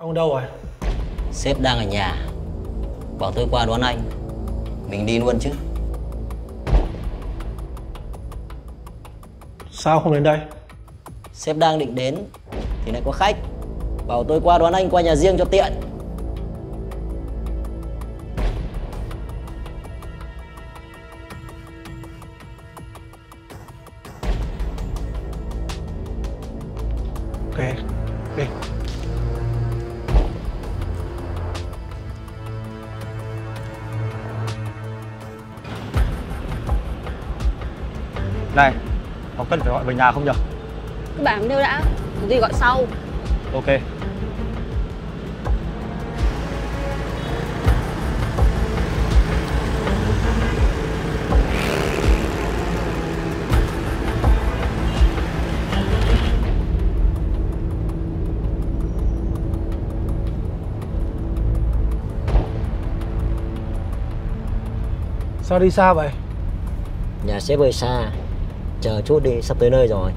Ông đâu rồi? Sếp đang ở nhà, bảo tôi qua đón anh. Mình đi luôn chứ. Sao không đến đây? Sếp đang định đến thì lại có khách, bảo tôi qua đón anh qua nhà riêng cho tiện. Ok, đi. Này, có cần phải gọi về nhà không nhở? Cứ bảo nêu đã, gì gọi sau. Ok. Sao đi xa vậy? Nhà sếp hơi xa, chờ chút đi, sắp tới nơi rồi.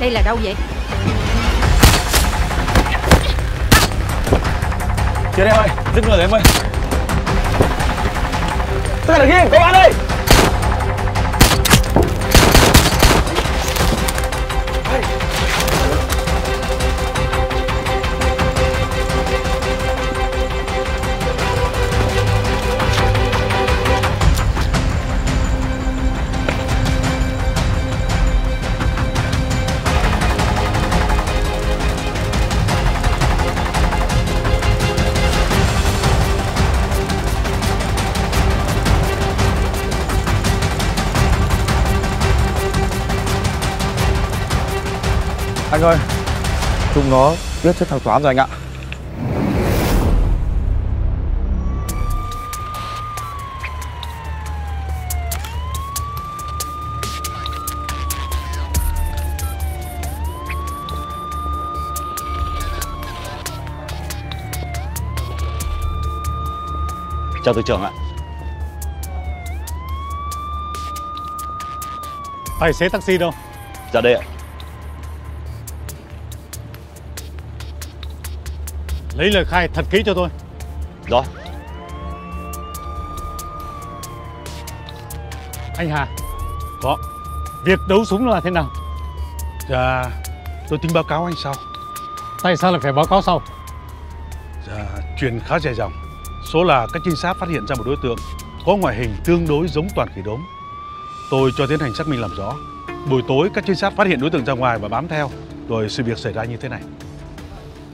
Đây là đâu vậy? Chết em ơi, dứt người rồi em ơi. Tất cả đừng im, công an đây. Anh ơi, chúng nó biết trước thằng Toán rồi anh ạ. Chào Thứ trưởng ạ. Tài xế taxi đâu? Dạ đây ạ. Lấy lời khai thật kỹ cho tôi. Rồi. Anh Hà. Có. Việc đấu súng là thế nào? Dạ, tôi tính báo cáo anh sau. Tại sao lại phải báo cáo sau? Dạ, chuyện khá dài dòng. Số là các trinh sát phát hiện ra một đối tượng có ngoại hình tương đối giống Toàn Khỉ Đốm. Tôi cho tiến hành xác minh làm rõ. Buổi tối các trinh sát phát hiện đối tượng ra ngoài và bám theo. Rồi sự việc xảy ra như thế này.